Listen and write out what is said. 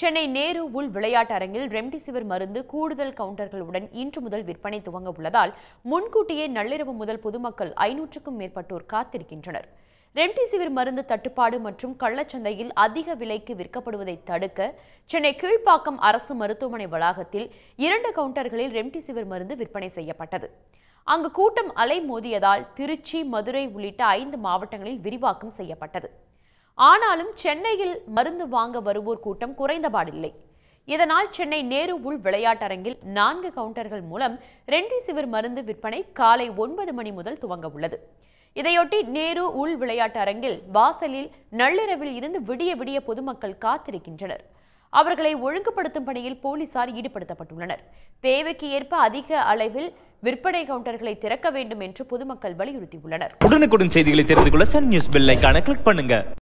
சென்னை நேரு உள் விளையாட்டரங்கில் ரெம்டிசிவர் மருந்து கூடுதல் கவுண்டர்களுடன் இன்று முதல் விற்பனை துவங்க உள்ளதால் முன்கூட்டியே நள்ளிரவு முதல் பொதுமக்கள் 500க்கும் மேற்பட்டோர் காத்திருக்கின்றனர். ரெம்டிசிவர் மருந்து தட்டுப்பாடு மற்றும் கள்ளச்சந்தையில் அதிக விலைக்கு விற்கப்படுவதை தடுக்க சென்னை கீழ்ப்பாக்கம் அரசு மருத்துவமனை வளாகத்தில் 2 கவுண்டர்களில் ரெம்டிசிவர் மருந்து விற்பனை செய்யப்பட்டது. அங்கு கூட்டம் அலை மோதியதால் திருச்சி, மதுரை உள்ளிட்ட 5 மாவட்டங்களில் விரிவாக்கம் செய்யப்பட்டது. ஆனாலும் சென்னையில் மருந்து வாங்க வருவோர் கூட்டம் குறைந்தபாடில்லை. இதனால் சென்னை நேரு உள் விளையாட்டரங்கில் 4 கவுண்டர்கள் மூலம் ரெம்டிசிவர் மருந்து விற்பனை காலை 9 மணி முதல் துவங்க உள்ளது. இதையொட்டி நேரு உள் விளையாட்டரங்கில் வாசலில் நள்ளிரவில் இருந்து விடிய விடிய பொதுமக்கள் காத்திருக்கின்றனர். அவர்களை ஒழுங்குபடுத்தும் பணியில் போலீசார் ஈடுபடுத்தப்பட்டுள்ளனர். தேவைக்கு ஏற்ப அதிக அளவில் விற்பனை கவுண்டர்களை திறக்க வேண்டும் என்று பொதுமக்கள் வலியுறுத்தியுள்ளனர். உடனுக்குடன் செய்திகளை தெரிந்து கொள்ள சன் நியூஸ் பெல் ஐகானை கிளிக் பண்ணுங்க.